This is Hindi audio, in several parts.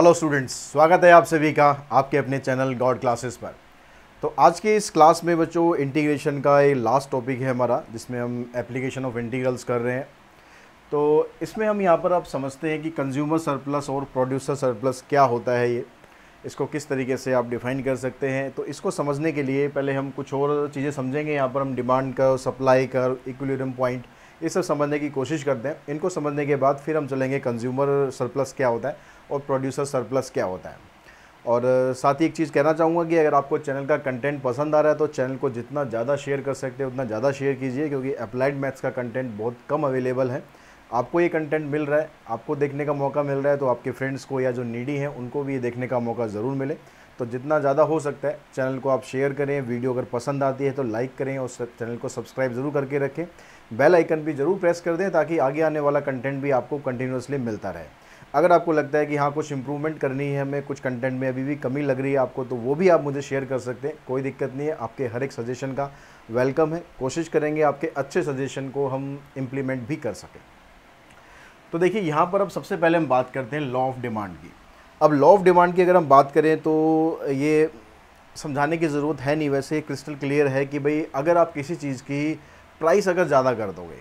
हेलो स्टूडेंट्स, स्वागत है आप सभी का आपके अपने चैनल गॉड क्लासेस पर। तो आज के इस क्लास में बच्चों इंटीग्रेशन का ये लास्ट टॉपिक है हमारा, जिसमें हम एप्लीकेशन ऑफ इंटीग्रल्स कर रहे हैं। तो इसमें हम यहाँ पर आप समझते हैं कि कंज्यूमर सरप्लस और प्रोड्यूसर सरप्लस क्या होता है, ये इसको किस तरीके से आप डिफ़ाइन कर सकते हैं। तो इसको समझने के लिए पहले हम कुछ और चीज़ें समझेंगे। यहाँ पर हम डिमांड का, सप्लाई का, इक्विलिब्रियम पॉइंट, ये सब समझने की कोशिश करते हैं। इनको समझने के बाद फिर हम चलेंगे कंज्यूमर सरप्लस क्या होता है और प्रोड्यूसर सरप्लस क्या होता है। और साथ ही एक चीज़ कहना चाहूँगा कि अगर आपको चैनल का कंटेंट पसंद आ रहा है तो चैनल को जितना ज़्यादा शेयर कर सकते हैं उतना ज़्यादा शेयर कीजिए, क्योंकि अप्लाइड मैथ्स का कंटेंट बहुत कम अवेलेबल है। आपको ये कंटेंट मिल रहा है, आपको देखने का मौका मिल रहा है, तो आपके फ्रेंड्स को या जो नीडी हैं उनको भी ये देखने का मौका ज़रूर मिले। तो जितना ज़्यादा हो सकता है चैनल को आप शेयर करें। वीडियो अगर पसंद आती है तो लाइक करें और चैनल को सब्सक्राइब ज़रूर करके रखें। बेल आइकन भी ज़रूर प्रेस कर दें ताकि आगे आने वाला कंटेंट भी आपको कंटिन्यूसली मिलता रहे। अगर आपको लगता है कि हाँ कुछ इंप्रूवमेंट करनी है, हमें कुछ कंटेंट में अभी भी कमी लग रही है आपको, तो वो भी आप मुझे शेयर कर सकते हैं। कोई दिक्कत नहीं है, आपके हर एक सजेशन का वेलकम है। कोशिश करेंगे आपके अच्छे सजेशन को हम इम्प्लीमेंट भी कर सकें। तो देखिए यहाँ पर अब सबसे पहले हम बात करते हैं लॉ ऑफ डिमांड की। अब लॉ ऑफ डिमांड की अगर हम बात करें तो ये समझाने की ज़रूरत है नहीं, वैसे क्रिस्टल क्लियर है कि भाई अगर आप किसी चीज़ की प्राइस अगर ज़्यादा कर दोगे,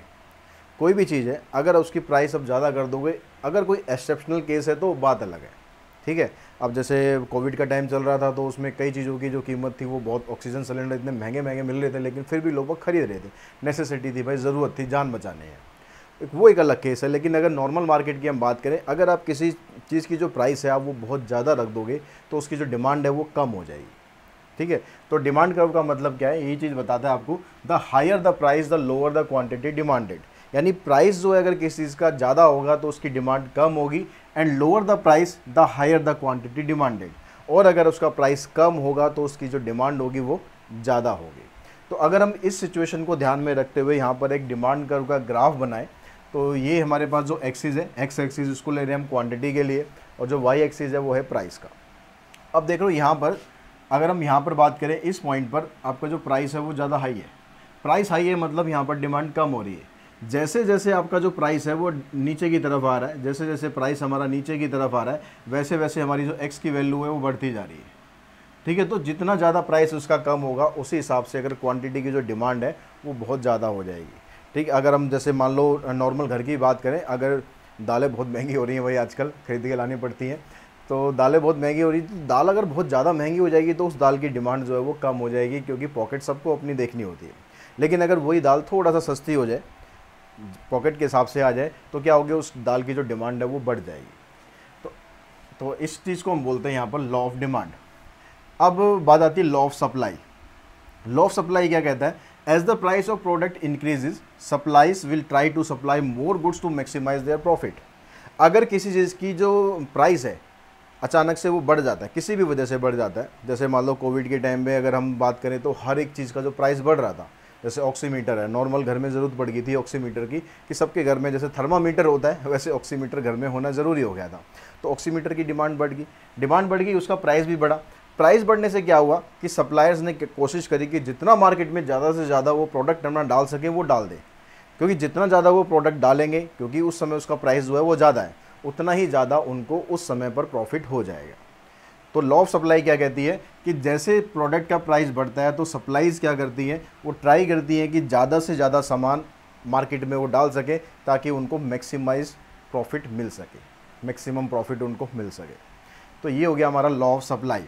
कोई भी चीज़ है अगर उसकी प्राइस आप ज़्यादा कर दोगे, अगर कोई एक्सेप्शनल केस है तो बात अलग है, ठीक है। अब जैसे कोविड का टाइम चल रहा था तो उसमें कई चीज़ों की जो कीमत थी वो बहुत, ऑक्सीजन सिलेंडर इतने महंगे महंगे मिल रहे थे लेकिन फिर भी लोग खरीद रहे थे, नेसेसिटी थी भाई, ज़रूरत थी, जान बचाने है, वो एक अलग केस है। लेकिन अगर नॉर्मल मार्केट की हम बात करें, अगर आप किसी चीज़ की जो प्राइस है आप वो बहुत ज़्यादा रख दोगे तो उसकी जो डिमांड है वो कम हो जाएगी, ठीक है। तो डिमांड कर्व का मतलब क्या है, यही चीज़ बताता है आपको। The higher the price the lower the quantity demanded, यानी प्राइस जो है अगर किसी चीज़ का ज़्यादा होगा तो उसकी डिमांड कम होगी, and lower the price the higher the quantity demanded, और अगर उसका प्राइस कम होगा तो उसकी जो डिमांड होगी वो ज़्यादा होगी। तो अगर हम इस सिचुएशन को ध्यान में रखते हुए यहाँ पर एक डिमांड कर्व का ग्राफ बनाएं तो ये हमारे पास जो एक्सिस है, एक्स एक्सिस इसको ले रहे हैं हम क्वांटिटी के लिए, और जो वाई एक्सिस है वो है प्राइस का। अब देख लो यहाँ पर, अगर हम यहाँ पर बात करें इस पॉइंट पर आपका जो प्राइस है वो ज़्यादा हाई है, प्राइस हाई है मतलब यहाँ पर डिमांड कम हो रही है। जैसे जैसे आपका जो प्राइस है वो नीचे की तरफ आ रहा है, जैसे जैसे प्राइस हमारा नीचे की तरफ आ रहा है वैसे वैसे हमारी जो एक्स की वैल्यू है वो बढ़ती जा रही है, ठीक है। तो जितना ज़्यादा प्राइस उसका कम होगा उसी हिसाब से अगर क्वांटिटी की जो डिमांड है वो बहुत ज़्यादा हो जाएगी, ठीक। अगर हम जैसे मान लो नॉर्मल घर की बात करें, अगर दालें बहुत महंगी हो रही हैं भाई, आजकल खरीद के लानी पड़ती हैं, तो दालें बहुत महंगी हो रही, तो दाल अगर बहुत ज़्यादा महंगी हो जाएगी तो उस दाल की डिमांड जो है वो कम हो जाएगी, क्योंकि पॉकेट सबको अपनी देखनी होती है। लेकिन अगर वही दाल थोड़ा सा सस्ती हो जाए, पॉकेट के हिसाब से आ जाए, तो क्या हो गया, उस दाल की जो डिमांड है वो बढ़ जाएगी। तो इस चीज़ को हम बोलते हैं यहाँ पर लॉ ऑफ डिमांड। अब बात आती है law of supply. Law of supply क्या कहता है, as the price of product increases supplies will try to supply more goods to maximise their profit. अगर किसी चीज़ की जो प्राइस है अचानक से वो बढ़ जाता है, किसी भी वजह से बढ़ जाता है, जैसे मान लो कोविड के टाइम में अगर हम बात करें तो हर एक चीज़ का जो प्राइस बढ़ रहा था, जैसे ऑक्सीमीटर है, नॉर्मल घर में ज़रूरत पड़ गई थी ऑक्सीमीटर की, कि सबके घर में जैसे थर्मामीटर होता है वैसे ऑक्सीमीटर घर में होना ज़रूरी हो गया था। तो ऑक्सीमीटर की डिमांड बढ़ गई, उसका प्राइस भी बढ़ा। प्राइस बढ़ने से क्या हुआ कि सप्लायर्स ने कोशिश करी कि जितना मार्केट में ज़्यादा से ज़्यादा वो प्रोडक्ट अपना डाल सकें वो डाल दें, क्योंकि जितना ज़्यादा वो प्रोडक्ट डालेंगे, क्योंकि उस समय उसका प्राइस जो है वो ज़्यादा है, उतना ही ज़्यादा उनको उस समय पर प्रॉफिट हो जाएगा। तो लॉ ऑफ सप्लाई क्या कहती है कि जैसे प्रोडक्ट का प्राइस बढ़ता है तो सप्लाइज क्या करती है, वो ट्राई करती है कि ज़्यादा से ज़्यादा सामान मार्केट में वो डाल सके ताकि उनको मैक्सिमाइज प्रॉफिट मिल सके, मैक्सिमम प्रॉफिट उनको मिल सके। तो ये हो गया हमारा law of supply.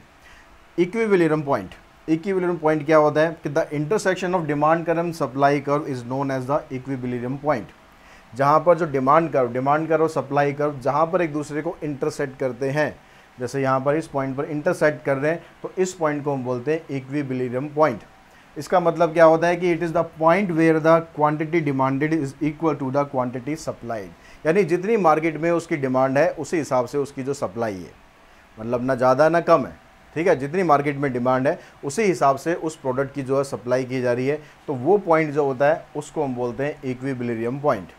Equilibrium point, equilibrium point क्या होता है कि the intersection of demand curve and supply curve is known as the equilibrium point, जहाँ पर जो डिमांड कर्व और सप्लाई कर्व जहाँ पर एक दूसरे को इंटरसेक्ट करते हैं, जैसे यहाँ पर इस पॉइंट पर इंटरसेक्ट कर रहे हैं, तो इस पॉइंट को हम बोलते हैं इक्विलिब्रियम पॉइंट। इसका मतलब क्या होता है कि it is the point where the quantity demanded is equal to the quantity supplied, यानी जितनी मार्केट में उसकी डिमांड है उसी हिसाब से उसकी जो सप्लाई है, मतलब ना ज़्यादा ना कम है, ठीक है, जितनी मार्केट में डिमांड है उसी हिसाब से उस प्रोडक्ट की जो है सप्लाई की जा रही है। तो वो पॉइंट जो होता है उसको हम बोलते हैं इक्विलिब्रियम पॉइंट।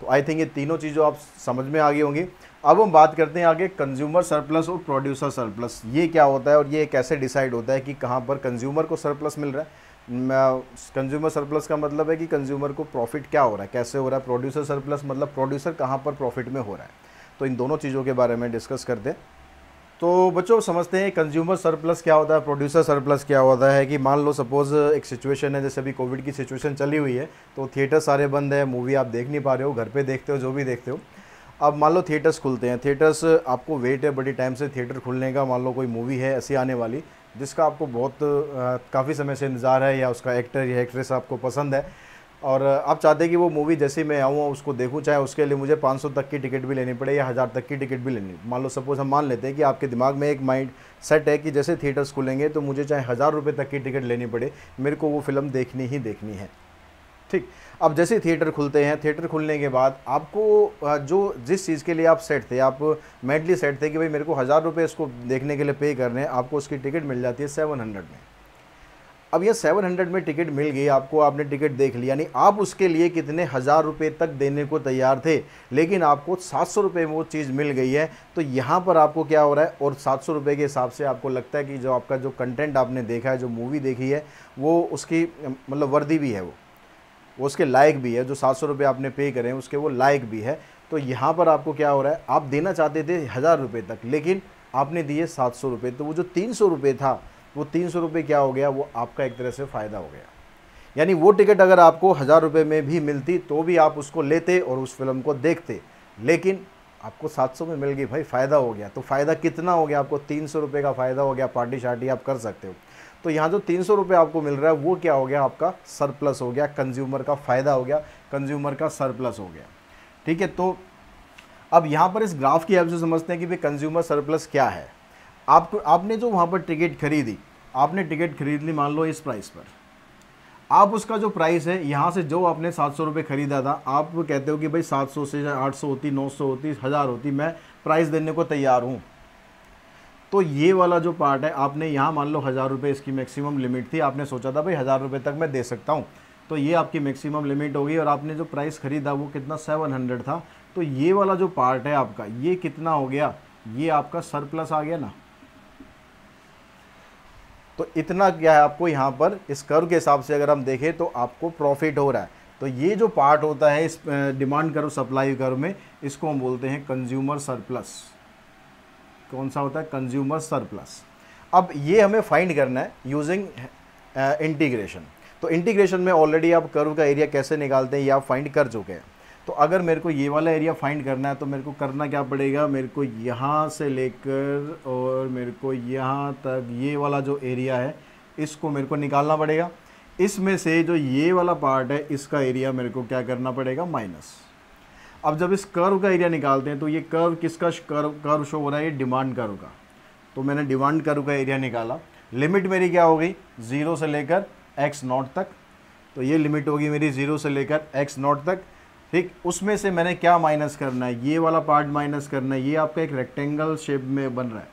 तो आई थिंक ये तीनों चीज़ों आप समझ में आ गई होंगी। अब हम बात करते हैं आगे कंज्यूमर सरप्लस और प्रोड्यूसर सरप्लस, ये क्या होता है और ये कैसे डिसाइड होता है कि कहाँ पर कंज्यूमर को सरप्लस मिल रहा है। कंज्यूमर सरप्लस का मतलब है कि कंज्यूमर को प्रॉफिट क्या हो रहा है, कैसे हो रहा है। प्रोड्यूसर सरप्लस मतलब प्रोड्यूसर कहाँ पर प्रॉफिट में हो रहा है। तो इन दोनों चीज़ों के बारे में डिस्कस करते हैं। तो बच्चों समझते हैं कंज्यूमर सरप्लस क्या होता है, प्रोड्यूसर सरप्लस क्या होता है। कि मान लो सपोज़ एक सिचुएशन है, जैसे अभी कोविड की सिचुएशन चली हुई है तो थिएटर सारे बंद है, मूवी आप देख नहीं पा रहे हो, घर पे देखते हो, जो भी देखते हो। अब मान लो थिएटर्स खुलते हैं, थिएटर्स आपको वेट है बड़ी टाइम से थिएटर खुलने का। मान लो कोई मूवी है ऐसी आने वाली जिसका आपको बहुत काफ़ी समय से इंतज़ार है, या उसका एक्टर या एक्ट्रेस आपको पसंद है और आप चाहते हैं कि वो मूवी जैसे मैं आऊँ उसको देखूं, चाहे उसके लिए मुझे 500 तक की टिकट भी लेनी पड़े या 1000 तक की टिकट भी लेनी। मान लो सपोज़ हम मान लेते हैं कि आपके दिमाग में एक माइंड सेट है कि जैसे थिएटर्स खुलेंगे तो मुझे चाहे 1000 रुपये तक की टिकट लेनी पड़े, मेरे को वो फिल्म देखनी ही देखनी है। ठीक, अब जैसे थिएटर खुलते हैं, थिएटर खुलने के बाद आपको जो जिस चीज़ के लिए आप सेट थे, आप मेंटली सेट थे कि भाई मेरे को 1000 रुपये इसको देखने के लिए पे करने हैं, आपको उसकी टिकट मिल जाती है 700 में। अब ये 700 में टिकट मिल गई आपको, आपने टिकट देख ली, यानी आप उसके लिए कितने 1000 रुपये तक देने को तैयार थे, लेकिन आपको 700 रुपये में वो चीज़ मिल गई है। तो यहाँ पर आपको क्या हो रहा है, और 700 रुपये के हिसाब से आपको लगता है कि जो आपका जो कंटेंट आपने देखा है, जो मूवी देखी है, वो उसकी मतलब वर्दी भी है, वो उसके लायक भी है, जो 700 रुपये आपने पे करें उसके वो लायक भी है। तो यहाँ पर आपको क्या हो रहा है, आप देना चाहते थे 1000 रुपये तक, लेकिन आपने दिए 700 रुपये, तो वो जो 300 रुपये था वो 300 रुपये क्या हो गया, वो आपका एक तरह से फ़ायदा हो गया। यानी वो टिकट अगर आपको 1000 रुपये में भी मिलती तो भी आप उसको लेते और उस फिल्म को देखते, लेकिन आपको 700 में मिल गई, भाई फ़ायदा हो गया। तो फ़ायदा कितना हो गया, आपको 300 रुपये का फ़ायदा हो गया, पार्टी शार्टी आप कर सकते हो। तो यहाँ जो 300 रुपये आपको मिल रहा है वो क्या हो गया, आपका सरप्लस हो गया, कंज्यूमर का फ़ायदा हो गया, कंज्यूमर का सरप्लस हो गया। ठीक है, तो अब यहाँ पर इस ग्राफ की हेल्प से समझते हैं कि भाई कंज्यूमर सरप्लस क्या है। आपने जो वहाँ पर टिकट खरीदी, आपने टिकट खरीद ली मान लो इस प्राइस पर, आप उसका जो प्राइस है यहाँ से जो आपने 700 रुपये ख़रीदा था, आप कहते हो कि भाई 700 से 800 होती, 900 होती, 1000 होती, मैं प्राइस देने को तैयार हूँ। तो ये वाला जो पार्ट है, आपने यहाँ मान लो 1000 रुपये इसकी मैक्सिमम लिमिट थी, आपने सोचा था भाई 1000 रुपये तक मैं दे सकता हूँ, तो ये आपकी मैक्सिमम लिमिट होगी और आपने जो प्राइस ख़रीदा वो कितना 700 था। तो ये वाला जो पार्ट है आपका, ये कितना हो गया, ये आपका सरप्लस आ गया ना। तो इतना क्या है आपको यहाँ पर इस कर्व के हिसाब से अगर हम देखें तो आपको प्रॉफिट हो रहा है। तो ये जो पार्ट होता है इस डिमांड कर्व सप्लाई कर्व में, इसको हम बोलते हैं कंज्यूमर सरप्लस। कौन सा होता है, कंज्यूमर सरप्लस। अब ये हमें फाइंड करना है यूजिंग इंटीग्रेशन। तो इंटीग्रेशन में ऑलरेडी आप कर्व का एरिया कैसे निकालते हैं ये आप फाइंड कर चुके हैं। तो अगर मेरे को ये वाला एरिया फाइंड करना है तो मेरे को करना क्या पड़ेगा, मेरे को यहाँ से लेकर और मेरे को यहाँ तक ये वाला जो एरिया है इसको मेरे को निकालना पड़ेगा। इसमें से जो ये वाला पार्ट है इसका एरिया मेरे को क्या करना पड़ेगा, माइनस। अब जब इस कर्व का एरिया निकालते हैं तो ये कर्व किसका कर्व शो हो रहा है, ये डिमांड कर्व का। तो मैंने डिमांड कर्व का एरिया निकाला, लिमिट मेरी क्या हो गई, 0 से लेकर x0 तक। तो ये लिमिट होगी मेरी 0 से लेकर x0 तक। ठीक, उसमें से मैंने क्या माइनस करना है, ये वाला पार्ट माइनस करना है। ये आपका एक रेक्टेंगल शेप में बन रहा है,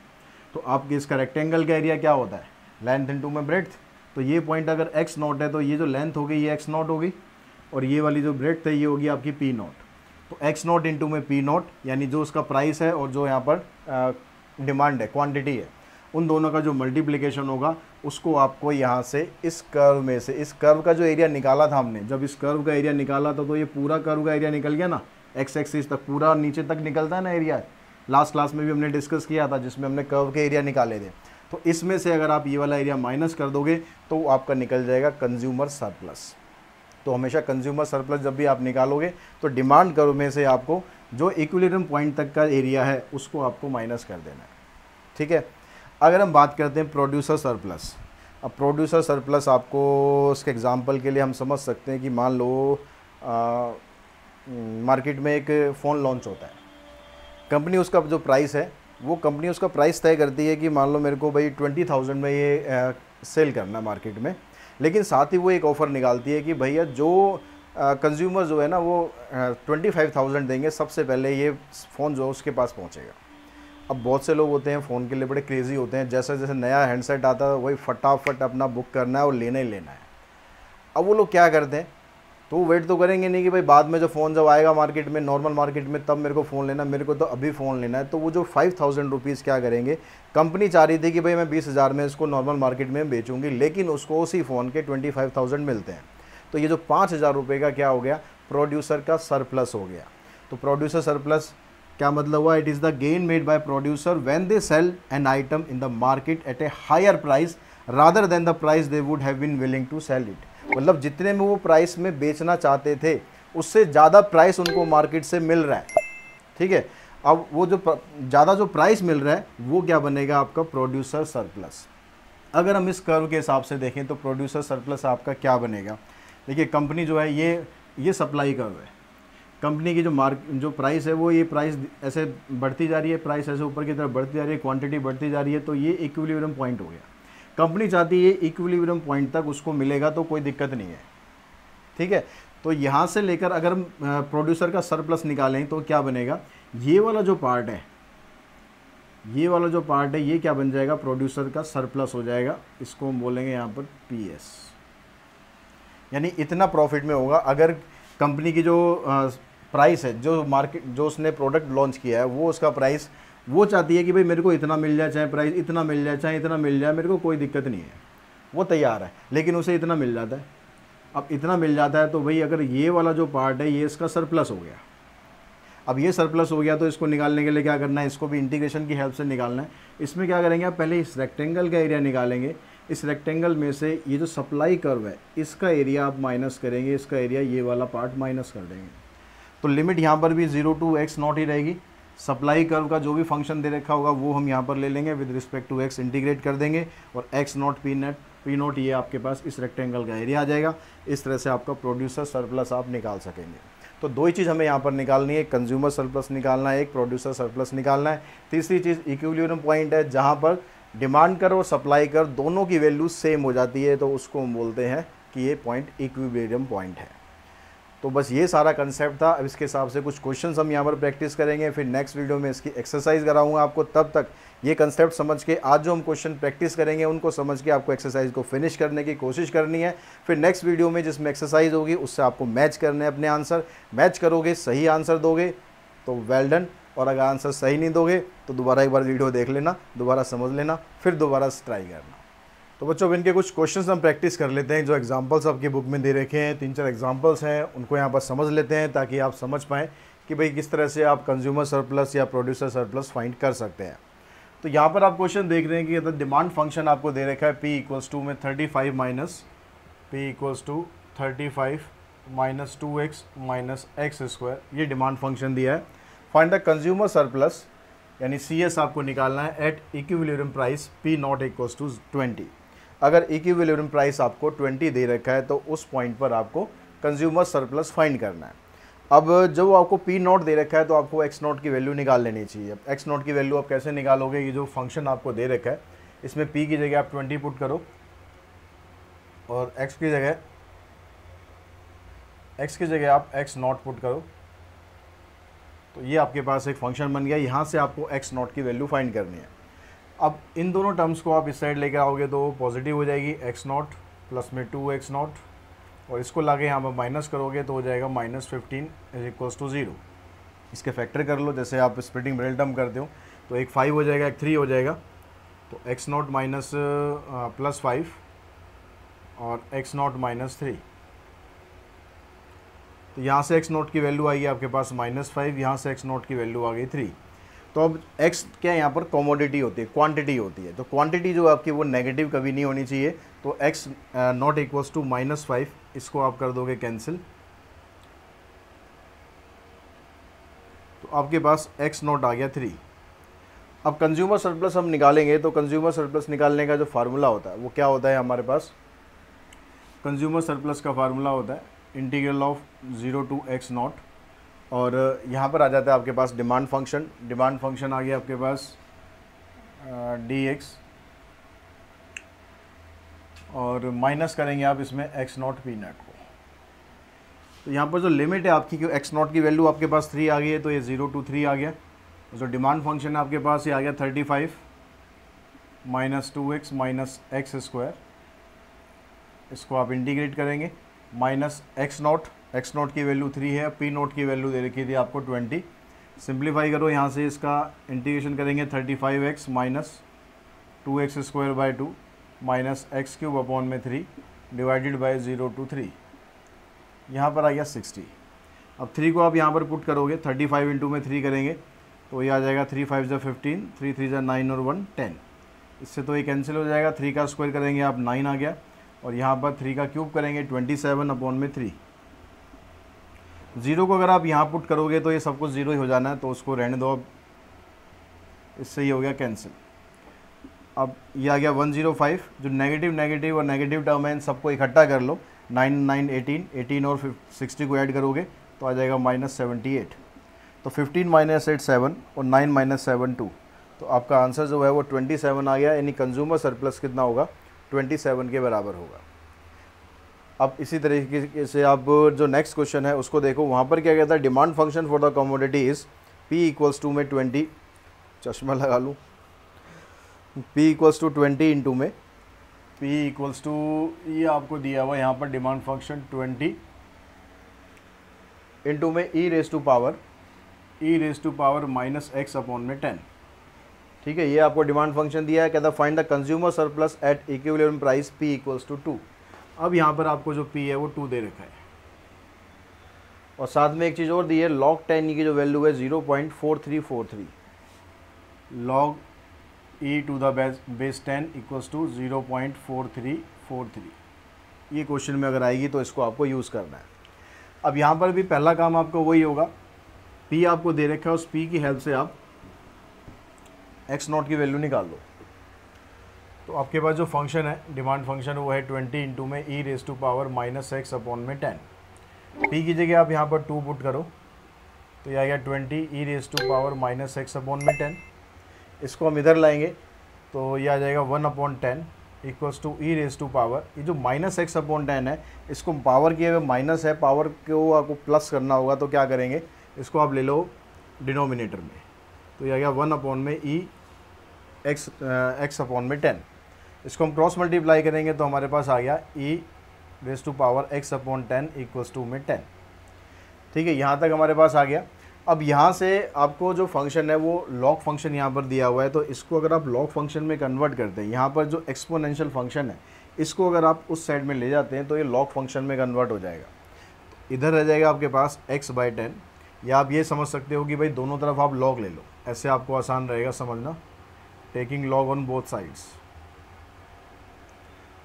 तो आपके इसका रेक्टेंगल का एरिया क्या होता है, लेंथ इनटू में ब्रेड्थ। तो ये पॉइंट अगर x0 है तो ये जो लेंथ होगी ये x0 होगी और ये वाली जो ब्रेड्थ है ये होगी आपकी p0। तो x0 इनटू में p0, यानी जो उसका प्राइस है और जो यहाँ पर डिमांड है, क्वांटिटी है, उन दोनों का जो मल्टीप्लिकेशन होगा उसको आपको यहाँ से इस कर्व में से, इस कर्व का जो एरिया निकाला था हमने, जब इस कर्व का एरिया निकाला तो ये पूरा कर्व का एरिया निकल गया ना, एक्स एक्सिस तक पूरा नीचे तक निकलता है ना एरिया। लास्ट क्लास में भी हमने डिस्कस किया था जिसमें हमने कर्व के एरिया निकाले थे। तो इसमें से अगर आप ये वाला एरिया माइनस कर दोगे तो आपका निकल जाएगा कंज्यूमर सरप्लस। तो हमेशा कंज्यूमर सरप्लस जब भी आप निकालोगे तो डिमांड कर्व में से आपको जो इक्विलिब्रियम पॉइंट तक का एरिया है उसको आपको माइनस कर देना है। ठीक है, अगर हम बात करते हैं प्रोड्यूसर सरप्लस। अब प्रोड्यूसर सरप्लस आपको उसके एग्जांपल के लिए हम समझ सकते हैं कि मान लो मार्केट में एक फ़ोन लॉन्च होता है, कंपनी उसका जो प्राइस है वो कंपनी उसका प्राइस तय करती है कि मान लो मेरे को भाई 20,000 में ये सेल करना है मार्केट में, लेकिन साथ ही वो एक ऑफ़र निकालती है कि भैया जो कंज्यूमर जो है ना वो 25,000 देंगे सबसे पहले ये फ़ोन जो है उसके पास पहुँचेगा। अब बहुत से लोग होते हैं फ़ोन के लिए बड़े क्रेज़ी होते हैं, जैसे जैसे नया हैंडसेट आता है वही फटाफट अपना बुक करना है और लेना ही लेना है। अब वो लोग क्या करते हैं, तो वेट तो करेंगे नहीं कि भाई बाद में जो फ़ोन जब आएगा मार्केट में, नॉर्मल मार्केट में, तब मेरे को फ़ोन लेना, मेरे को तो अभी फ़ोन लेना है। तो वो जो 5000 रुपीज़ क्या करेंगे, कंपनी चाह रही थी कि भाई मैं 20,000 में इसको नॉर्मल मार्केट में बेचूँगी, लेकिन उसको उसी फ़ोन के 25,000 मिलते हैं। तो ये जो 5,000 रुपये का क्या हो गया, प्रोड्यूसर का सरप्लस हो गया। तो प्रोड्यूसर सरप्लस क्या मतलब हुआ? It is the gain made by producer when they sell an item in the market at a higher price rather than the price they would have been willing to sell it. मतलब जितने में वो प्राइस में बेचना चाहते थे उससे ज़्यादा प्राइस उनको मार्केट से मिल रहा है, ठीक है। अब वो जो ज़्यादा जो प्राइस मिल रहा है वो क्या बनेगा आपका? Producer surplus. अगर हम इस कर्व के हिसाब से देखें तो प्रोड्यूसर सरप्लस आपका क्या बनेगा? देखिए कंपनी जो है ये सप्लाई कर्व है। कंपनी की जो प्राइस है वो ये प्राइस ऐसे बढ़ती जा रही है, प्राइस ऐसे ऊपर की तरफ बढ़ती जा रही है, क्वांटिटी बढ़ती जा रही है, तो ये इक्विलिब्रियम पॉइंट हो गया। कंपनी चाहती है ये इक्विलिब्रियम पॉइंट तक उसको मिलेगा तो कोई दिक्कत नहीं है, ठीक है। तो यहाँ से लेकर अगर हम प्रोड्यूसर का सरप्लस निकालें तो क्या बनेगा? ये वाला जो पार्ट है ये क्या बन जाएगा? प्रोड्यूसर का सरप्लस हो जाएगा। इसको हम बोलेंगे यहाँ पर PS, यानी इतना प्रॉफिट में होगा अगर कंपनी की जो प्राइस है, जो उसने प्रोडक्ट लॉन्च किया है, वो उसका प्राइस वो चाहती है कि भाई मेरे को इतना मिल जाए, चाहे प्राइस इतना मिल जाए, चाहे इतना मिल जाए, मेरे को कोई दिक्कत नहीं है, वो तैयार है, लेकिन उसे इतना मिल जाता है। अब इतना मिल जाता है तो भाई अगर ये वाला जो पार्ट है ये इसका सरप्लस हो गया। अब ये सरप्लस हो गया तो इसको निकालने के लिए क्या करना है? इसको भी इंटीग्रेशन की हेल्प से निकालना है। इसमें क्या करेंगे आप? पहले इस रेक्टेंगल का एरिया निकालेंगे। इस रेक्टेंगल में से ये जो सप्लाई कर्व है इसका एरिया आप माइनस करेंगे, इसका एरिया ये वाला पार्ट माइनस कर देंगे। तो लिमिट यहाँ पर भी 0 to x0 ही रहेगी। सप्लाई कर्व का जो भी फंक्शन दे रखा होगा वो हम यहाँ पर ले लेंगे, with respect to x integrate कर देंगे, और x0 p0 ये आपके पास इस रेक्टेंगल का एरिया आ जाएगा। इस तरह से आपका प्रोड्यूसर सरप्लस आप निकाल सकेंगे। तो दो ही चीज़ हमें यहाँ पर निकालनी है, एक कंज्यूमर सरप्लस निकालना है, एक प्रोड्यूसर सरप्लस निकालना है। तीसरी चीज़ इक्विलिब्रियम पॉइंट है जहाँ पर डिमांड कर और सप्लाई कर दोनों की वैल्यू सेम हो जाती है, तो उसको हम बोलते हैं कि ये पॉइंट इक्विलिब्रियम पॉइंट है। तो बस ये सारा कंसेप्ट था। अब इसके हिसाब से कुछ क्वेश्चंस हम यहाँ पर प्रैक्टिस करेंगे, फिर नेक्स्ट वीडियो में इसकी एक्सरसाइज कराऊंगा आपको। तब तक ये कंसेप्ट समझ के, आज जो हम क्वेश्चन प्रैक्टिस करेंगे उनको समझ के आपको एक्सरसाइज को फिनिश करने की कोशिश करनी है। फिर नेक्स्ट वीडियो में जिसमें एक्सरसाइज होगी उससे आपको मैच करने अपने आंसर, मैच करोगे, सही आंसर दोगे तो वेल डन, और अगर आंसर सही नहीं दोगे तो दोबारा एक बार वीडियो देख लेना, दोबारा समझ लेना, फिर दोबारा ट्राई करना। तो बच्चों इनके कुछ क्वेश्चंस हम प्रैक्टिस कर लेते हैं, जो एग्जांपल्स आपकी बुक में दे रखे हैं, 3-4 एग्जांपल्स हैं, उनको यहाँ पर समझ लेते हैं ताकि आप समझ पाएँ कि भाई किस तरह से आप कंज्यूमर सरप्लस या प्रोड्यूसर सरप्लस फाइंड कर सकते हैं। तो यहाँ पर आप क्वेश्चन देख रहे हैं कि अगर डिमांड फंक्शन आपको दे रखा है P=2 में 35 माइनस P=35 - 2x - x², ये डिमांड फंक्शन दिया है। फाइंड द कंज्यूमर सरप्लस, यानी CS आपको निकालना है एट इक्विलिब्रियम प्राइस P0 = 20। अगर इक्विलिब्रियम प्राइस आपको 20 दे रखा है तो उस पॉइंट पर आपको कंज्यूमर सरप्लस फाइंड करना है। अब जब आपको P0 दे रखा है तो आपको X0 की वैल्यू निकाल लेनी चाहिए। अब X0 की वैल्यू आप कैसे निकालोगे? ये जो फंक्शन आपको दे रखा है इसमें P की जगह आप 20 पुट करो और X की जगह आप X0 पुट करो, तो ये आपके पास एक फंक्शन बन गया। यहाँ से आपको X0 की वैल्यू फाइंड करनी है। अब इन दोनों टर्म्स को आप इस साइड लेकर आओगे तो पॉजिटिव हो जाएगी X0 प्लस में 2X0, और इसको लाके यहाँ पर माइनस करोगे तो हो जाएगा -15 = 0। इसके फैक्टर कर लो, जैसे आप स्प्लिटिंग ब्रेल टर्म करते हो, तो एक 5 हो जाएगा, एक 3 हो जाएगा, तो X0 माइनस +5 और X0 -3। तो यहाँ से X0 की वैल्यू आई है आपके पास -5, यहाँ से X0 की वैल्यू आ गई 3। तो अब X क्या है? यहाँ पर कॉमोडिटी होती है, क्वांटिटी होती है, तो क्वांटिटी जो आपकी वो नेगेटिव कभी नहीं होनी चाहिए। तो X0 = -5, इसको आप कर दोगे कैंसिल, तो आपके पास X0 आ गया 3। अब कंज्यूमर सरप्लस हम निकालेंगे, तो कंज्यूमर सरप्लस निकालने का जो फार्मूला होता है वो क्या होता है? हमारे पास कंज्यूमर सरप्लस का फार्मूला होता है इंटीग्रल ऑफ 0 to x0, और यहाँ पर आ जाता है आपके पास डिमांड फंक्शन। डिमांड फंक्शन आ गया आपके पास dx, और माइनस करेंगे आप इसमें X0 P0 को। तो यहाँ पर जो लिमिट है आपकी, X0 की वैल्यू आपके पास 3 आ गई है, तो ये 0 to 3 आ गया। जो डिमांड फंक्शन है आपके पास ये आ गया 35 - 2x - x², इसको आप इंटीग्रेट करेंगे, माइनस X0 की वैल्यू 3 है, P0 की वैल्यू दे रखी थी आपको 20। सिंप्लीफाई करो, यहाँ से इसका इंटीग्रेशन करेंगे 35x - 2x² / 2 minus x³ / 3 / 0 to 3, यहाँ पर आ गया 60। अब 3 को आप यहाँ पर पुट करोगे, 35 × में 3 करेंगे तो ये आ जाएगा 3 5 ज 15, 3 3 ज 9 और 1 10। इससे तो ये कैंसिल हो जाएगा, 3 का स्क्वायर करेंगे आप 9 आ गया, और यहाँ पर 3 का क्यूब करेंगे 27/3। ज़ीरो को अगर आप यहाँ पुट करोगे तो ये सब कुछ ज़ीरो ही हो जाना है, तो उसको रहने दो। अब इससे ये हो गया कैंसिल। अब ये आ गया 105, जो नेगेटिव और नेगेटिव टर्म है इन सबको इकट्ठा कर लो, 9 9 18 18 और 60 को ऐड करोगे तो आ जाएगा -78। तो 15 - 8 7 और 9 - 7 2। तो आपका आंसर जो है वो 27 आ गया, यानी कंज्यूमर सरप्लस कितना होगा, 27 के बराबर होगा। अब इसी तरीके से आप जो नेक्स्ट क्वेश्चन है उसको देखो, वहाँ पर क्या कहता है, demand function for the commodity is P = में 20, चश्मा लगा लूँ, P = 20 इंटू में P = ये आपको दिया हुआ, यहाँ पर डिमांड फंक्शन 20 इंटू में e raise to power -x/10। ठीक है, ये आपको डिमांड फंक्शन दिया है, कहता है find the consumer surplus at equivalent price P = 2। अब यहाँ पर आपको जो P है वो 2 दे रखा है, और साथ में एक चीज़ और दी है, log 10e की जो वैल्यू है 0.4343, log e to the base 10 equals to 0.4343। ये क्वेश्चन में अगर आएगी तो इसको आपको यूज़ करना है। अब यहाँ पर भी पहला काम आपका वही होगा, P आपको दे रखा है, उस P की हेल्प से आप x0 की वैल्यू निकाल दो। तो आपके पास जो फंक्शन है, डिमांड फंक्शन, वो है 20 इंटू में e⁻⁴ (-x/10). P की जगह आप यहाँ पर 2 पुट करो तो यह आ गया 20 e⁻⁻(-x/10). इसको हम इधर लाएंगे तो यह आ जाएगा 1/10 = e⁻²। ये जो -x/10 है, इसको पावर किए हुए माइनस है, पावर को आपको प्लस करना होगा, तो क्या करेंगे, इसको आप ले लो डिनोमिनेटर में, तो यह आ गया 1/10 में e x/10। इसको हम क्रॉस मल्टीप्लाई करेंगे तो हमारे पास आ गया e⁻x/10 = में 10। ठीक है, यहाँ तक हमारे पास आ गया। अब यहाँ से आपको जो फंक्शन है वो लॉग फंक्शन यहाँ पर दिया हुआ है, तो इसको अगर आप लॉग फंक्शन में कन्वर्ट करते हैं, यहाँ पर जो एक्सपोनेंशियल फंक्शन है इसको अगर आप उस साइड में ले जाते हैं तो ये लॉग फंक्शन में कन्वर्ट हो जाएगा। तो इधर रह जाएगा आपके पास x/10, या आप ये समझ सकते हो कि भाई दोनों तरफ आप लॉग ले लो, ऐसे आपको आसान रहेगा समझना, taking log on both sides.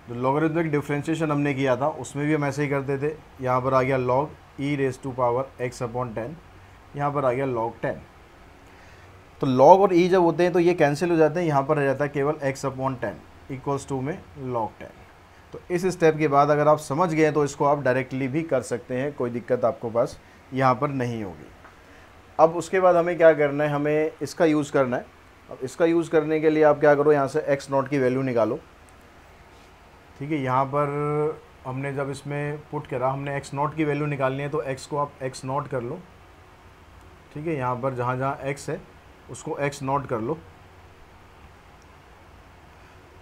जो लॉगरिथमिक डिफ्रेंशिएशन हमने किया था उसमें भी हम ऐसे ही करते थे, यहाँ पर आ गया लॉग e⁻x/10, यहाँ पर आ गया लॉग 10। तो लॉग और e जब होते हैं तो ये कैंसिल हो जाते हैं, यहाँ पर रह जाता है केवल x/10 = में लॉग 10। तो इस स्टेप के बाद अगर आप समझ गए तो इसको आप डायरेक्टली भी कर सकते हैं, कोई दिक्कत आपको पास यहाँ पर नहीं होगी। अब उसके बाद हमें क्या करना है, हमें इसका यूज़ करना है। अब इसका यूज़ करने के लिए आप क्या करो, यहाँ से x0 की वैल्यू निकालो। ठीक है, यहाँ पर हमने जब इसमें पुट करा, हमने x0 की वैल्यू निकालनी है, तो x को आप x0 कर लो। ठीक है, यहाँ पर जहाँ जहाँ x है उसको x0 कर लो।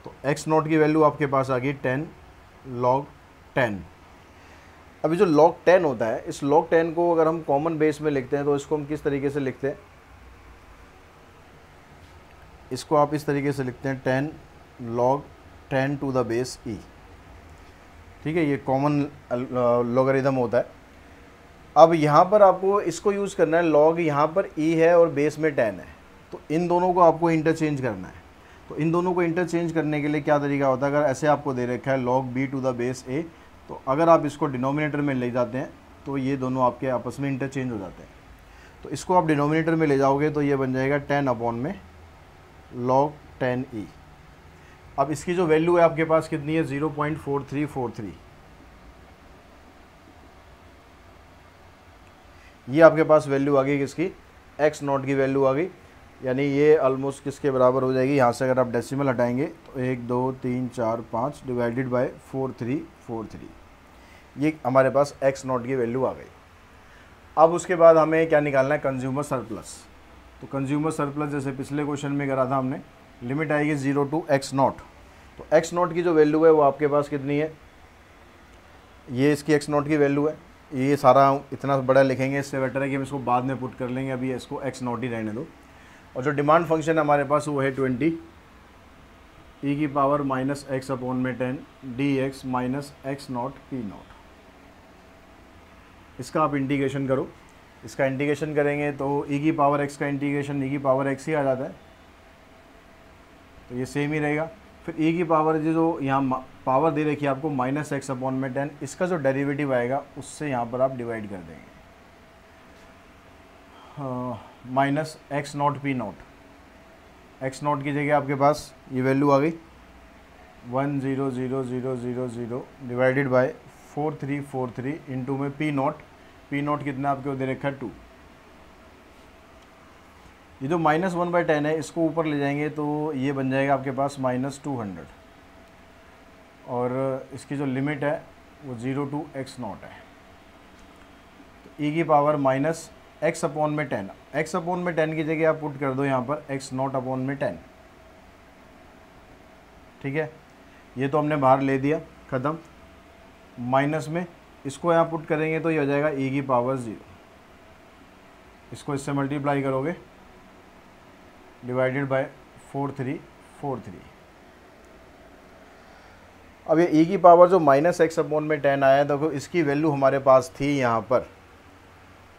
तो x0 की वैल्यू आपके पास आ गई 10 log 10। अभी जो log 10 होता है, इस log 10 को अगर हम कॉमन बेस में लिखते हैं तो इसको हम किस तरीके से लिखते हैं, इसको आप इस तरीके से लिखते हैं 10 log 10 to the base e। ठीक है, ये कॉमन लॉगरिथम होता है। अब यहाँ पर आपको इसको यूज़ करना है, log यहाँ पर e है और बेस में 10 है, तो इन दोनों को आपको इंटरचेंज करना है। तो इन दोनों को इंटरचेंज करने के लिए क्या तरीका होता है, अगर ऐसे आपको दे रखा है log b to the base a, तो अगर आप इसको डिनोमिनेटर में ले जाते हैं तो ये दोनों आपके आपस में इंटरचेंज हो जाते हैं। तो इसको आप डिनोमिनेटर में ले जाओगे तो ये बन जाएगा 10/log 10e। अब इसकी जो वैल्यू है आपके पास कितनी है, 0.4343, ये आपके पास वैल्यू आ गई किसकी, x0 की वैल्यू आ गई, यानी ये ऑलमोस्ट किसके बराबर हो जाएगी, यहाँ से अगर आप डेसिमल हटाएंगे तो 1 2 3 4 5 डिवाइडेड बाय 4343, ये हमारे पास x0 की वैल्यू आ गई। अब उसके बाद हमें क्या निकालना है, कंज्यूमर सरप्लस। तो कंज्यूमर सरप्लस जैसे पिछले क्वेश्चन में करा था हमने, लिमिट आएगी 0 टू x0। तो x0 की जो वैल्यू है वो आपके पास कितनी है, ये इसकी x0 की वैल्यू है। ये सारा इतना बड़ा लिखेंगे, इससे बेटर है कि हम इसको बाद में पुट कर लेंगे, अभी इसको x0 ही रहने दो। और जो डिमांड फंक्शन हमारे पास वो है 20 e⁻⁻x/10 dx - x0 p0। इसका आप इंटीग्रेशन करो, इसका इंटीग्रेशन करेंगे तो e की पावर x का इंटीग्रेशन e की पावर x ही आ जाता है, तो ये सेम ही रहेगा। फिर e की पावर जो यहाँ पावर दे रखी है आपको माइनस एक्स अपॉन में 10, इसका जो डेरिवेटिव आएगा उससे यहाँ पर आप डिवाइड कर देंगे। Minus x not p not, x not की जगह आपके पास ये वैल्यू आ गई 1,0,0,0,0,0 डिवाइडेड बाय 4,343 इंटू में पी नॉट। पी नॉट कितना आपके वो दे रखा है 2। ये जो माइनस 1/10 है इसको ऊपर ले जाएंगे तो ये बन जाएगा आपके पास -200, और इसकी जो लिमिट है वो 0 to x नॉट है। तो e की पावर माइनस एक्स अपॉन में 10, एक्स अपॉन में 10 की जगह आप पुट कर दो यहाँ पर एक्स नॉट अपॉन में 10। ठीक है, ये तो हमने बाहर ले दिया, ख़त्म। माइनस में इसको यहाँ पुट करेंगे तो ये हो जाएगा e की पावर 0, इसको इससे मल्टीप्लाई करोगे डिवाइडेड बाय 4,343। अब ये e की पावर जो माइनस एक्स अपॉन में 10 आया तो इसकी वैल्यू हमारे पास थी यहाँ पर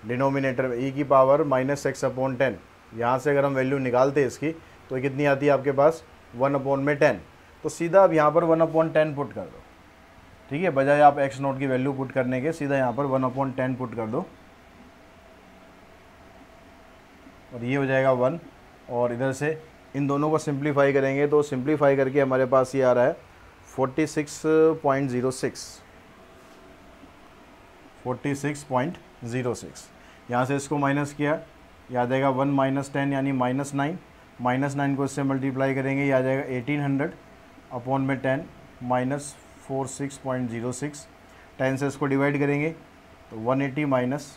डिनोमिनेटर में e की पावर माइनस एक्स अपॉन 10। यहाँ से अगर हम वैल्यू निकालते इसकी तो कितनी आती है आपके पास 1/10। तो सीधा अब यहाँ पर 1/10 पुट कर दो। ठीक है, बजाय आप एक्स नोट की वैल्यू पुट करने के सीधा यहाँ पर 1/10 पुट कर दो, और ये हो जाएगा 1। और इधर से इन दोनों को सिंप्लीफाई करेंगे तो सिंप्लीफाई करके हमारे पास ये आ रहा है 46.06। 46.06 यहाँ से इसको माइनस किया, ये आ जाएगा 1 - 10 यानी -9। -9 को इससे मल्टीप्लाई करेंगे, ये आ जाएगा 1800 अपॉन में 10 -46.06। 10 से इसको डिवाइड करेंगे तो 180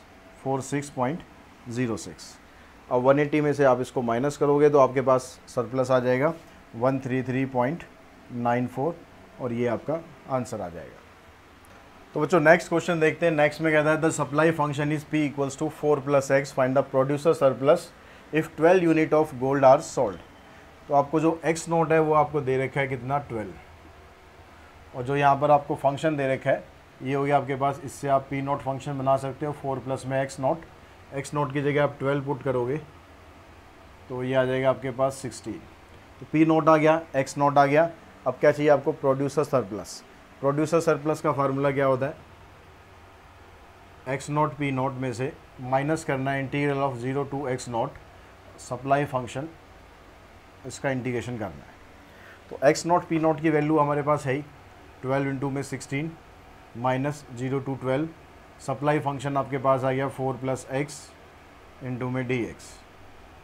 -46.06। अब 180 में से आप इसको माइनस करोगे तो आपके पास सरप्लस आ जाएगा 133.94, और ये आपका आंसर आ जाएगा। तो बच्चों नेक्स्ट क्वेश्चन देखते हैं। नेक्स्ट में कहता है the supply function is p equals to 4 + x, find the producer surplus if 12 unit of gold are sold. तो आपको जो एक्स नोट है वो आपको दे रखा है कितना 12, और जो यहाँ पर आपको फंक्शन दे रखा है ये हो गया आपके पास, इससे आप पी नोट फंक्शन बना सकते हो 4 + x नोट। एक्स नोट की जगह आप 12 पुट करोगे तो ये आ जाएगा आपके पास 16। तो पी नोट आ गया, एक्स नोट आ गया, अब क्या चाहिए आपको प्रोड्यूसर सरप्लस। प्रोड्यूसर सरप्लस का फार्मूला क्या होता है, एक्स नोट पी नोट में से माइनस करना है integral of 0 to x nought supply function, इसका इंटीग्रेशन करना है। तो x नॉट p नॉट की वैल्यू हमारे पास है ही 12 इंटू में 16 माइनस 0 to 12। सप्लाई फंक्शन आपके पास आ गया 4 + x इंटू में dx।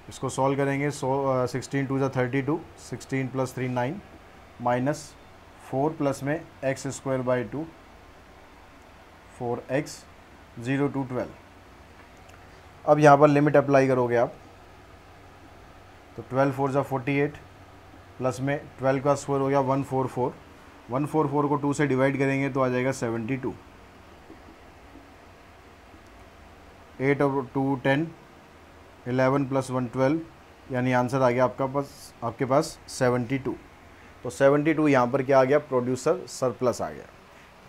इसको सॉल्व करेंगे 16 2 = 32, 16 + 3 9 माइनस 4 + x² 2 4x 0 to 12। अब यहाँ पर लिमिट अप्लाई करोगे आप तो 12 × 4 = 48 प्लस में 12 का स्क्वायर हो गया 144। 144 को 2 से डिवाइड करेंगे तो आ जाएगा 72। 8 और 2 10, 11 + 1 12, यानी आंसर आ गया आपके पास 72। तो 72 यहाँ पर क्या आ गया, प्रोड्यूसर सरप्लस आ गया।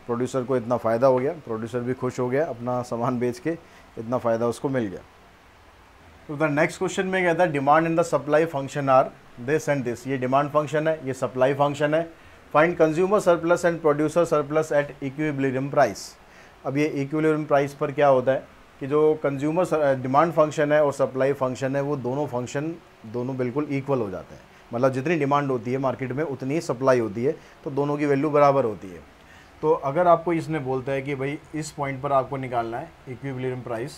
प्रोड्यूसर को इतना फ़ायदा हो गया, प्रोड्यूसर भी खुश हो गया, अपना सामान बेच के इतना फ़ायदा उसको मिल गया। तो द नेक्स्ट क्वेश्चन में कहता है demand and the supply function are this and this. ये डिमांड फंक्शन है, ये सप्लाई फंक्शन है। Find consumer surplus and producer surplus at equilibrium price. अब ये इक्विलिब्रियम प्राइस पर क्या होता है कि जो कंज्यूमर डिमांड फंक्शन है और सप्लाई फंक्शन है वो दोनों बिल्कुल इक्वल हो जाते हैं। मतलब जितनी डिमांड होती है मार्केट में उतनी सप्लाई होती है, तो दोनों की वैल्यू बराबर होती है। तो अगर आपको इसने बोलता है कि भाई इस पॉइंट पर आपको निकालना है इक्विलिब्रियम प्राइस,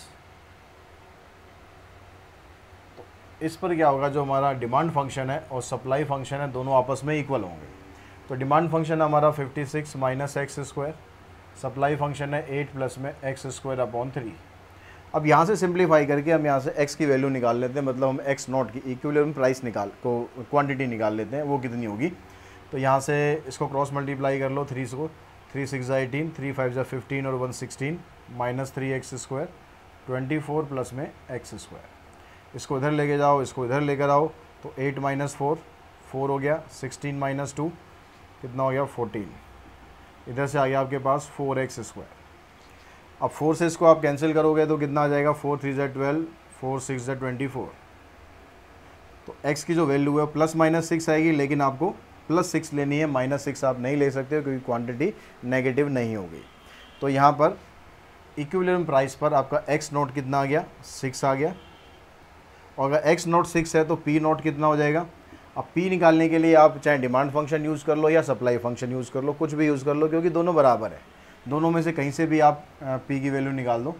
इस पर क्या होगा, जो हमारा डिमांड फंक्शन है और सप्लाई फंक्शन है दोनों आपस में इक्वल होंगे। तो डिमांड फंक्शन हमारा 56 minus x square, supply function है 8 + x² 3। अब यहाँ से सिंप्लीफाई करके हम यहाँ से x की वैल्यू निकाल लेते हैं, मतलब हम x नॉट की इक्विलिब्रियम प्राइस क्वान्टिटी निकाल लेते हैं, वो कितनी होगी। तो यहाँ से इसको क्रॉस मल्टीप्लाई कर लो 3 को, 3 × 6 = 18, 3 × 5 = 15 और 116 माइनस 3x² 24 प्लस में x²। इसको इधर लेके जाओ, इसको इधर लेकर आओ तो 8 - 4 4 हो गया, 16 - 2 कितना हो गया 14। इधर से आ गया आपके पास 4x²। अब 4 से इसको आप कैंसिल करोगे तो कितना आ जाएगा, 4 3 12, 4 6 24। तो x की जो वैल्यू है ±6 आएगी, लेकिन आपको +6 लेनी है, -6 आप नहीं ले सकते क्योंकि क्वांटिटी नेगेटिव नहीं होगी। तो यहाँ पर इक्विलिब्रियम प्राइस पर आपका x नोट कितना आ गया, 6 आ गया। और अगर x नोट 6 है तो p नोट कितना हो जाएगा। अब p निकालने के लिए आप चाहे डिमांड फंक्शन यूज़ कर लो या सप्लाई फंक्शन यूज़ कर लो, कुछ भी यूज़ कर लो क्योंकि दोनों बराबर है, दोनों में से कहीं से भी आप p की वैल्यू निकाल दो।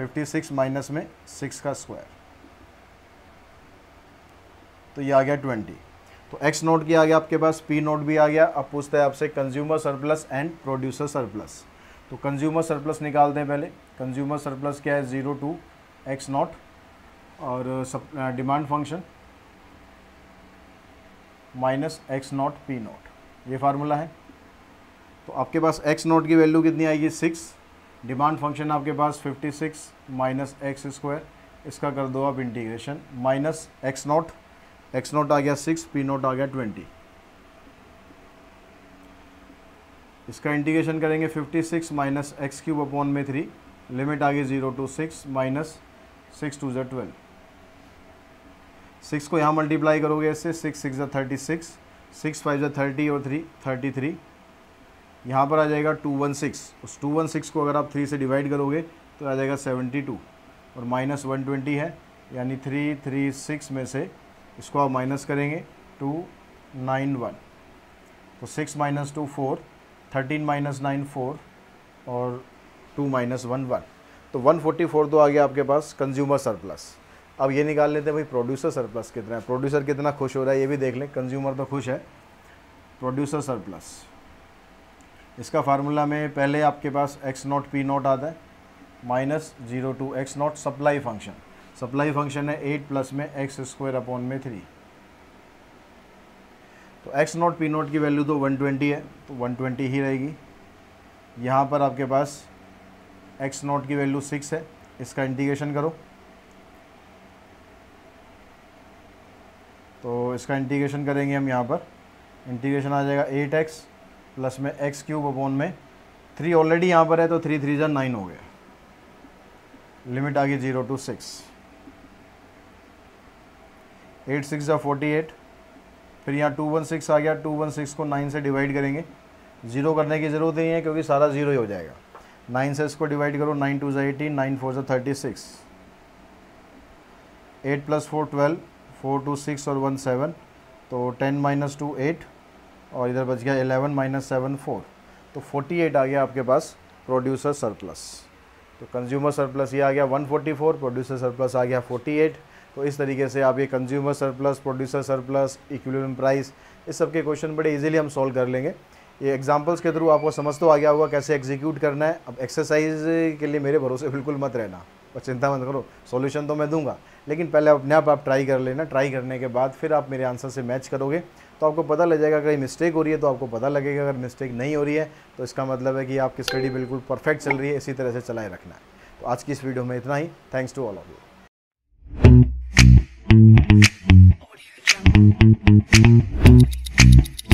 56 माइनस में 6 का स्क्वायर, तो ये आ गया 20। तो x नोट की आ गया आपके पास, p नोट भी आ गया। अब पूछता है आपसे consumer surplus and producer surplus. तो कंज्यूमर सरप्लस निकालते हैं पहले। कंज्यूमर सरप्लस क्या है, 0 to x नॉट और demand function -x nought p nought, ये फार्मूला है। तो आपके पास x नॉट की वैल्यू कितनी आएगी, 6। डिमांड फंक्शन आपके पास 56 माइनस एक्स स्क्वायर, इसका कर दो आप integration, -x nought, x not आ गया 6, पी नॉट आ गया 20। इसका इंटीग्रेशन करेंगे 56 माइनस एक्स क्यूब अपॉन में 3, लिमिट आ गई 0 to 6 माइनस 6 2 12। 6 को यहाँ मल्टीप्लाई करोगे इससे, 6 6 36, 6 5 30 और 3 33, यहाँ पर आ जाएगा 216। उस 216 को अगर आप 3 से डिवाइड करोगे तो आ जाएगा 72 और -120 है, यानी 3 3 6 में से इसको आप माइनस करेंगे, 2 9 1। तो 6 माइनस 2 4, 13 माइनस 9 4 और 2 माइनस 1 1, तो 144 तो आ गया आपके पास कंज्यूमर सरप्लस। अब ये निकाल लेते हैं भाई प्रोड्यूसर सरप्लस कितना है, प्रोड्यूसर कितना खुश हो रहा है ये भी देख लें। कंज्यूमर तो खुश है, प्रोड्यूसर सरप्लस, इसका फार्मूला में पहले आपके पास एक्स नॉट पी नॉट आता है -0 to x nought, supply function. Supply function है 8 प्लस में एक्स स्क्वायर अपॉन में 3। तो एक्स नॉट पी नॉट की वैल्यू तो 120 है, तो 120 ही रहेगी। यहाँ पर आपके पास एक्स नॉट की वैल्यू 6 है, इसका इंटीग्रेशन करो। तो इसका इंटीग्रेशन करेंगे हम, यहाँ पर इंटीग्रेशन आ जाएगा 8x प्लस में एक्स क्यूब अपॉन में 3, ऑलरेडी यहाँ पर है तो 3 3 9 हो गया, लिमिट आ गई 0 to 6। 8 6 48, फिर यहाँ 216 आ गया, 216 को 9 से डिवाइड करेंगे, जीरो करने की ज़रूरत नहीं है क्योंकि सारा जीरो ही हो जाएगा। 9 से इसको डिवाइड करो, 9 2 18, 9 4 36, 8 प्लस 4 12, 4 2 6 और 1 7, तो 10 माइनस 2 8 और इधर बच गया 11 माइनस 7 4, तो 48 आ गया आपके पास प्रोड्यूसर सरप्लस। तो कंज्यूमर सरप्लस ये आ गया 144, प्रोड्यूसर सरप्लस आ गया 48। तो इस तरीके से आप ये consumer surplus, producer surplus, equilibrium price, इस सब के क्वेश्चन बड़े इजीली हम सॉल्व कर लेंगे। ये एग्जांपल्स के थ्रू आपको समझ तो आ गया होगा कैसे एग्जीक्यूट करना है। अब एक्सरसाइज के लिए मेरे भरोसे बिल्कुल मत रहना और चिंता मत करो, सॉल्यूशन तो मैं दूंगा, लेकिन पहले अपने आप ट्राई कर लेना। ट्राई करने के बाद फिर आप मेरे आंसर से मैच करोगे तो आपको पता लग जाएगा, कहीं मिस्टेक हो रही है तो आपको पता लगेगा, अगर मिस्टेक नहीं हो रही है तो इसका मतलब है कि आपकी स्टडी बिल्कुल परफेक्ट चल रही है, इसी तरह से चलाए रखना है। तो आज की इस वीडियो में इतना ही। Thanks to all of you.